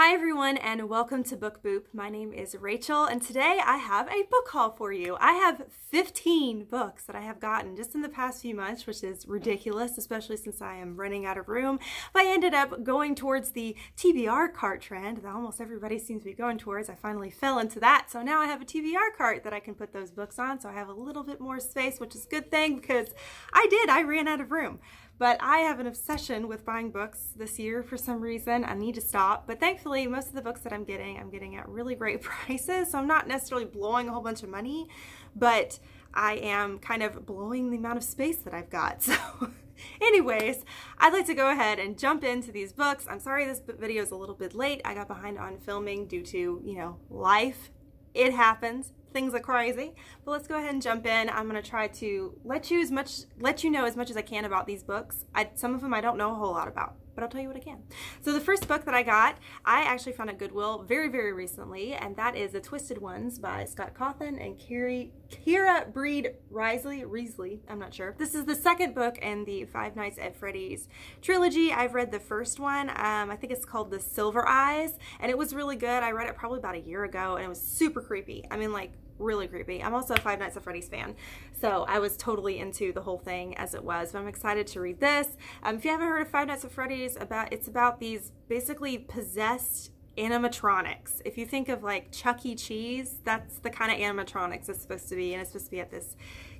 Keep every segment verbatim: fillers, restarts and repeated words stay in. Hi everyone and welcome to Book Boop. My name is Rachel and today I have a book haul for you. I have fifteen books that I have gotten just in the past few months, which is ridiculous, especially since I am running out of room. But I ended up going towards the T B R cart trend that almost everybody seems to be going towards. I finally fell into that, so now I have a T B R cart that I can put those books on, so I have a little bit more space, which is a good thing because I did, I ran out of room. But I have an obsession with buying books this year for some reason. I need to stop. But thankfully, most of the books that I'm getting, I'm getting at really great prices. So I'm not necessarily blowing a whole bunch of money, but I am kind of blowing the amount of space that I've got. So anyways, I'd like to go ahead and jump into these books. I'm sorry this video is a little bit late. I got behind on filming due to, you know, life. It happens. Things are crazy, but let's go ahead and jump in. I'm gonna try to let you as much, let you know as much as I can about these books. I, some of them I don't know a whole lot about, but I'll tell you what I can. So the first book that I got, I actually found at Goodwill very, very recently, and that is The Twisted Ones by Scott Cawthon and Kiri, Kira Breed Reisley, Reisley, I'm not sure. This is the second book in the Five Nights at Freddy's trilogy. I've read the first one. Um, I think it's called The Silver Eyes, and it was really good. I read it probably about a year ago, and it was super creepy. I mean, like, really creepy. I'm also a Five Nights at Freddy's fan, so I was totally into the whole thing as it was, but I'm excited to read this. Um, if you haven't heard of Five Nights at Freddy's, about it's about these basically possessed animatronics. If you think of like Chuck E. Cheese, that's the kind of animatronics it's supposed to be, and it's supposed to be at this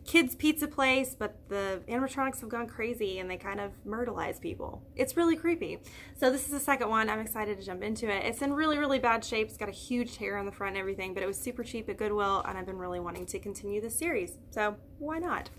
kids pizza place, but the animatronics have gone crazy and they kind of murderize people. It's really creepy. So this is the second one. I'm excited to jump into it. It's in really, really bad shape. It's got a huge tear on the front and everything, but it was super cheap at Goodwill, and I've been really wanting to continue this series, so why not?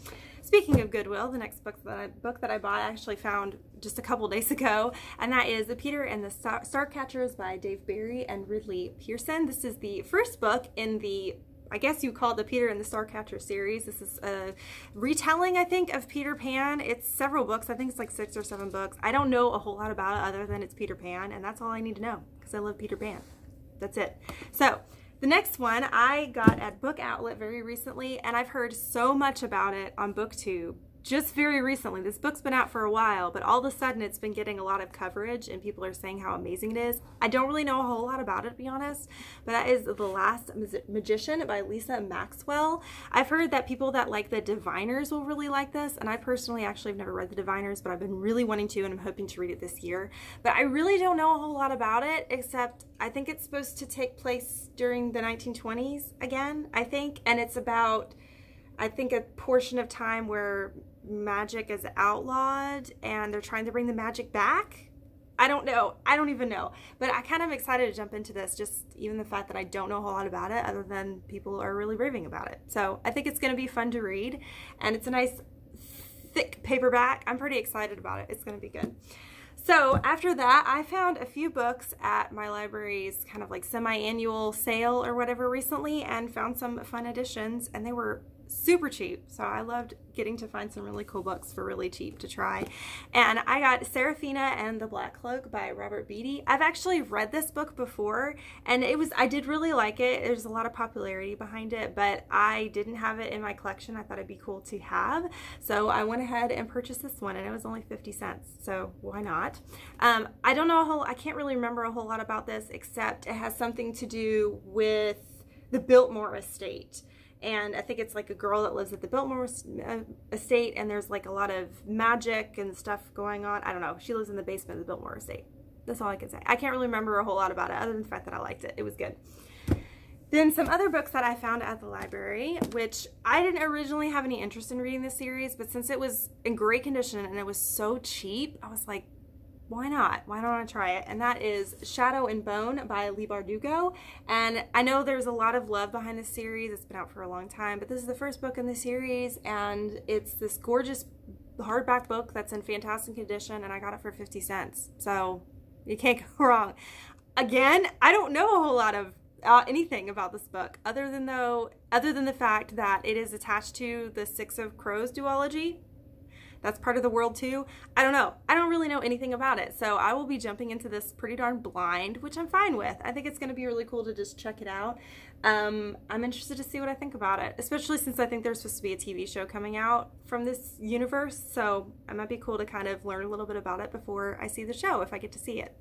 Speaking of Goodwill, the next book that I, book that I bought I actually found just a couple days ago, and that is The Peter and the Starcatchers by Dave Barry and Ridley Pearson. This is the first book in the, I guess you call it the Peter and the Starcatcher series. This is a retelling, I think, of Peter Pan. It's several books. I think it's like six or seven books. I don't know a whole lot about it other than it's Peter Pan, and that's all I need to know because I love Peter Pan. That's it. So the next one I got at Book Outlet very recently, and I've heard so much about it on BookTube. Just very recently. This book's been out for a while, but all of a sudden it's been getting a lot of coverage and people are saying how amazing it is. I don't really know a whole lot about it, to be honest, but that is The Last Magician by Lisa Maxwell. I've heard that people that like The Diviners will really like this, and I personally actually have never read The Diviners, but I've been really wanting to, and I'm hoping to read it this year. But I really don't know a whole lot about it, except I think it's supposed to take place during the nineteen twenties again, I think, and it's about, I think, a portion of time where magic is outlawed and they're trying to bring the magic back. I don't know. I don't even know. But I kind of am excited to jump into this, just even the fact that I don't know a whole lot about it other than people are really raving about it. So I think it's going to be fun to read, and it's a nice thick paperback. I'm pretty excited about it. It's going to be good. So after that, I found a few books at my library's kind of like semi-annual sale or whatever recently, and found some fun editions, and they were super cheap, so I loved getting to find some really cool books for really cheap to try. And I got Seraphina and the Black Cloak by Robert Beatty. I've actually read this book before, and it was, I did really like it. There's a lot of popularity behind it, but I didn't have it in my collection. I thought it'd be cool to have, so I went ahead and purchased this one, and it was only fifty cents, so why not? Um, I don't know a whole, I can't really remember a whole lot about this, except it has something to do with the Biltmore Estate. And I think it's like a girl that lives at the Biltmore Estate, and there's like a lot of magic and stuff going on. I don't know. She lives in the basement of the Biltmore Estate. That's all I can say. I can't really remember a whole lot about it other than the fact that I liked it. It was good. Then some other books that I found at the library, which I didn't originally have any interest in reading this series, but since it was in great condition and it was so cheap, I was like, why not? Why don't I try it? And that is Shadow and Bone by Leigh Bardugo. And I know there's a lot of love behind this series. It's been out for a long time, but this is the first book in the series, and it's this gorgeous hardback book that's in fantastic condition, and I got it for fifty cents. So you can't go wrong. Again, I don't know a whole lot of Uh, anything about this book other than though other than the fact that it is attached to the Six of Crows duology. That's part of the world too. I don't know. I don't really know anything about it. So I will be jumping into this pretty darn blind, which I'm fine with. I think it's going to be really cool to just check it out. Um, I'm interested to see what I think about it, especially since I think there's supposed to be a T V show coming out from this universe. So it might be cool to kind of learn a little bit about it before I see the show, if I get to see it.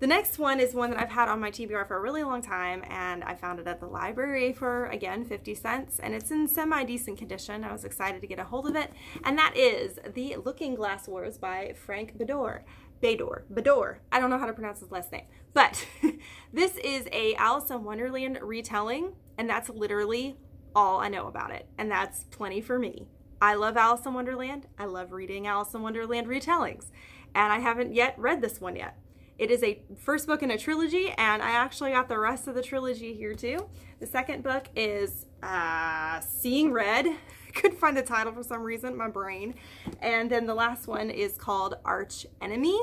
The next one is one that I've had on my T B R for a really long time, and I found it at the library for, again, fifty cents, and it's in semi-decent condition. I was excited to get a hold of it, and that is The Looking Glass Wars by Frank Beddor. Beddor, Beddor. I don't know how to pronounce his last name, but this is a Alice in Wonderland retelling, and that's literally all I know about it, and that's plenty for me. I love Alice in Wonderland. I love reading Alice in Wonderland retellings, and I haven't yet read this one yet. It is a first book in a trilogy, and I actually got the rest of the trilogy here too. The second book is uh, Seeing Red. Couldn't find the title for some reason, my brain. And then the last one is called Arch Enemy.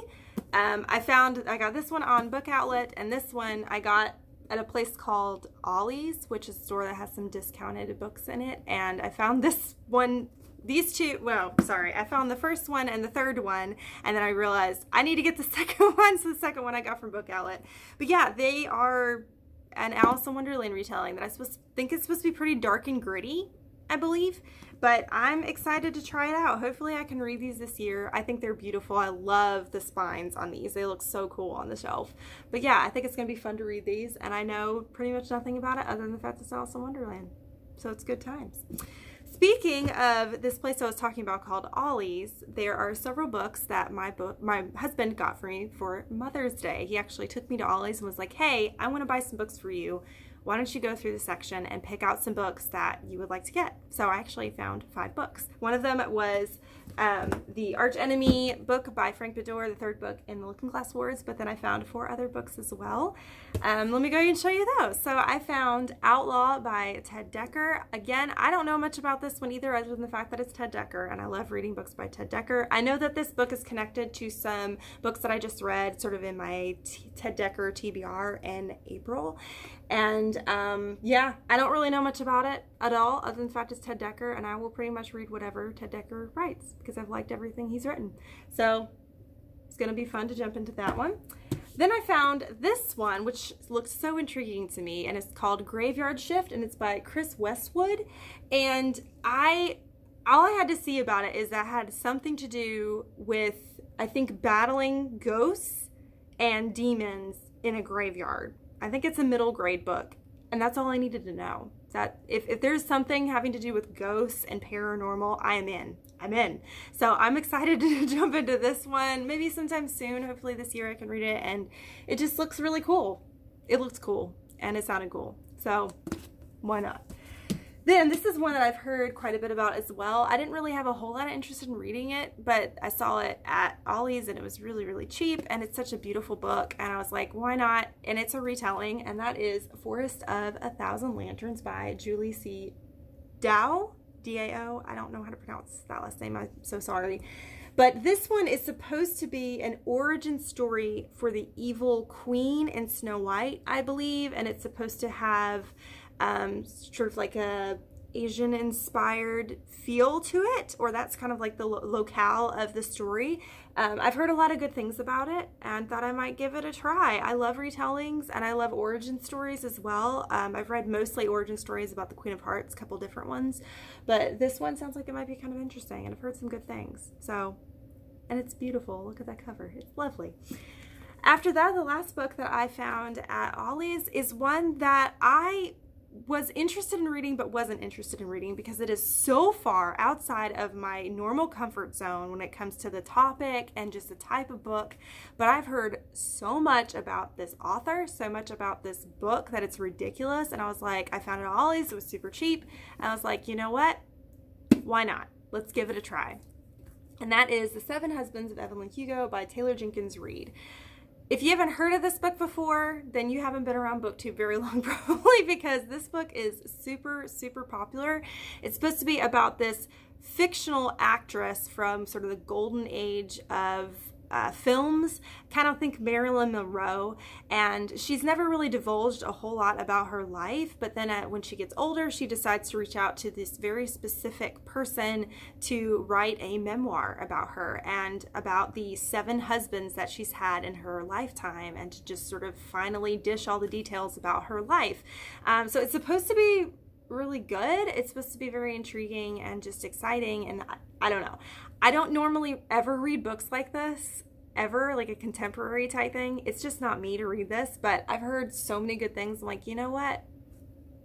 Um, I found, I got this one on Book Outlet, and this one I got at a place called Ollie's, which is a store that has some discounted books in it. And I found this one, these two, well, sorry, I found the first one and the third one, and then I realized I need to get the second one, so the second one I got from Book Outlet. But yeah, they are an Alice in Wonderland retelling that I supposed, think is supposed to be pretty dark and gritty, I believe, but I'm excited to try it out. Hopefully I can read these this year. I think they're beautiful. I love the spines on these. They look so cool on the shelf. But yeah, I think it's going to be fun to read these, and I know pretty much nothing about it other than the fact it's Alice in Wonderland, so it's good times. Speaking of this place I was talking about called Ollie's, there are several books that my book, my husband got for me for Mother's Day. He actually took me to Ollie's and was like, hey, I want to buy some books for you. Why don't you go through the section and pick out some books that you would like to get? So I actually found five books. One of them was um, the Arch Enemy book by Frank Beddor, the third book in The Looking Glass Wars, but then I found four other books as well. Um, let me go and show you those. So I found Outlaw by Ted Dekker. Again, I don't know much about this one either, other than the fact that it's Ted Dekker, and I love reading books by Ted Dekker. I know that this book is connected to some books that I just read sort of in my T Ted Dekker T B R in April. And um, yeah, I don't really know much about it at all, other than the fact it's Ted Dekker, and I will pretty much read whatever Ted Dekker writes because I've liked everything he's written. So it's going to be fun to jump into that one. Then I found this one, which looked so intriguing to me, and it's called Graveyard Shift, and it's by Chris Westwood. And I, all I had to see about it is that it had something to do with, I think, battling ghosts and demons in a graveyard. I think it's a middle grade book, and that's all I needed to know. That if, if there's something having to do with ghosts and paranormal, I am in. I'm in. So I'm excited to jump into this one, maybe sometime soon. Hopefully this year I can read it, and it just looks really cool. It looks cool, and it sounded cool. So why not? Then this is one that I've heard quite a bit about as well. I didn't really have a whole lot of interest in reading it, but I saw it at Ollie's and it was really, really cheap, and it's such a beautiful book, and I was like, why not? And it's a retelling, and that is Forest of a Thousand Lanterns by Julie C. Dow, D A O. I don't know how to pronounce that last name. I'm so sorry. But this one is supposed to be an origin story for the evil queen in Snow White, I believe, and it's supposed to have Um, sort of like a Asian-inspired feel to it, or that's kind of like the lo locale of the story. Um, I've heard a lot of good things about it and thought I might give it a try. I love retellings and I love origin stories as well. Um, I've read mostly origin stories about the Queen of Hearts, a couple different ones, but this one sounds like it might be kind of interesting, and I've heard some good things. So, and it's beautiful. Look at that cover. It's lovely. After that, the last book that I found at Ollie's is one that I was interested in reading but wasn't interested in reading because it is so far outside of my normal comfort zone when it comes to the topic and just the type of book. But I've heard so much about this author, so much about this book, that it's ridiculous, and I was like, I found it at Ollie's, it was super cheap, and I was like, you know what, why not? Let's give it a try. And that is The Seven Husbands of Evelyn Hugo by Taylor Jenkins Reid. If you haven't heard of this book before, then you haven't been around BookTube very long, probably, because this book is super, super popular. It's supposed to be about this fictional actress from sort of the golden age of Uh, films, kind of think Marilyn Monroe, and she's never really divulged a whole lot about her life, but then uh, when she gets older, she decides to reach out to this very specific person to write a memoir about her and about the seven husbands that she's had in her lifetime, and to just sort of finally dish all the details about her life. Um, so it's supposed to be really good. It's supposed to be very intriguing and just exciting, and I, I don't know. I don't normally ever read books like this, ever, like a contemporary type thing. It's just not me to read this, but I've heard so many good things. I'm like, you know what?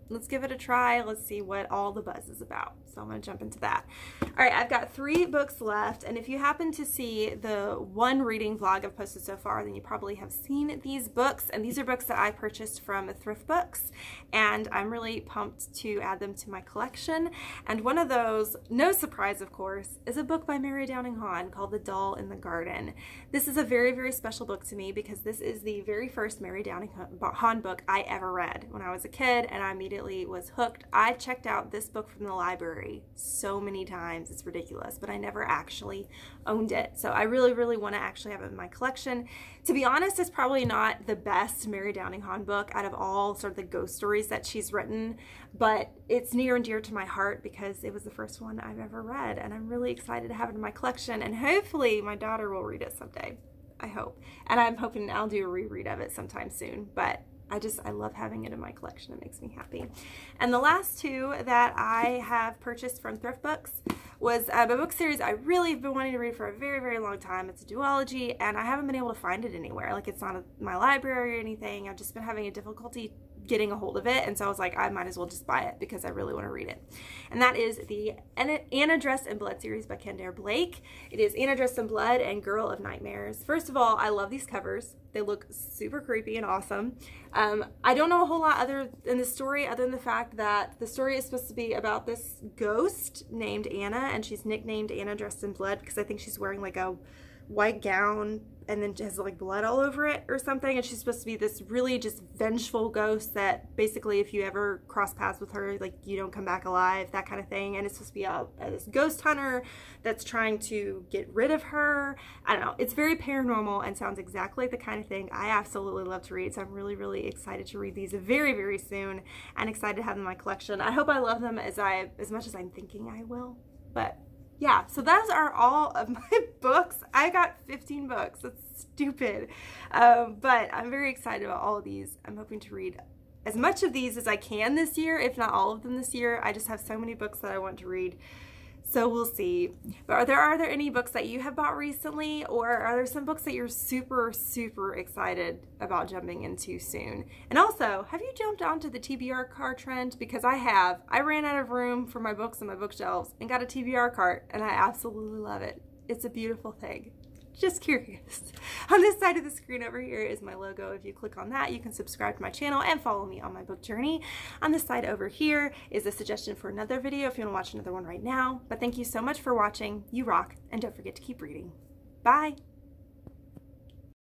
Let's give it a try. Let's see what all the buzz is about. So I'm going to jump into that. All right, I've got three books left. And if you happen to see the one reading vlog I've posted so far, then you probably have seen these books. And these are books that I purchased from Thrift Books. And I'm really pumped to add them to my collection. And one of those, no surprise, of course, is a book by Mary Downing Hahn called The Doll in the Garden. This is a very, very special book to me because this is the very first Mary Downing Hahn book I ever read when I was a kid. And I immediately was hooked. I checked out this book from the library so many times, it's ridiculous, but I never actually owned it. So I really, really want to actually have it in my collection. To be honest, it's probably not the best Mary Downing Hahn book out of all sort of the ghost stories that she's written, but it's near and dear to my heart because it was the first one I've ever read, and I'm really excited to have it in my collection, and hopefully my daughter will read it someday. I hope. And I'm hoping I'll do a reread of it sometime soon, but I just, I love having it in my collection. It makes me happy. And the last two that I have purchased from Thrift Books was uh, a book series I really have been wanting to read for a very, very long time. It's a duology, and I haven't been able to find it anywhere. Like, it's not in my library or anything. I've just been having a difficulty getting a hold of it, and so I was like, I might as well just buy it because I really want to read it. And that is the Anna Dressed in Blood series by Kendare Blake. It is Anna Dressed in Blood and Girl of Nightmares. First of all, I love these covers. They look super creepy and awesome. Um, I don't know a whole lot other in the story other than the fact that the story is supposed to be about this ghost named Anna, and she's nicknamed Anna Dressed in Blood because I think she's wearing like a white gown and then has like blood all over it or something, and she's supposed to be this really just vengeful ghost that basically if you ever cross paths with her, like, you don't come back alive, that kind of thing. And it's supposed to be a, a this ghost hunter that's trying to get rid of her. I don't know, it's very paranormal and sounds exactly like the kind of thing I absolutely love to read, so I'm really, really excited to read these very, very soon and excited to have them in my collection. I hope I love them as I as much as I'm thinking I will, but yeah, so those are all of my books. I got fifteen books. That's stupid. Um, but I'm very excited about all of these. I'm hoping to read as much of these as I can this year, if not all of them this year. I just have so many books that I want to read. So we'll see. But are there, are there any books that you have bought recently, or are there some books that you're super, super excited about jumping into soon? And also, have you jumped onto the T B R car trend? Because I have. I ran out of room for my books on my bookshelves and got a T B R cart, and I absolutely love it. It's a beautiful thing. Just curious. On this side of the screen over here is my logo. If you click on that, you can subscribe to my channel and follow me on my book journey. On this side over here is a suggestion for another video if you want to watch another one right now. But thank you so much for watching. You rock, and don't forget to keep reading. Bye!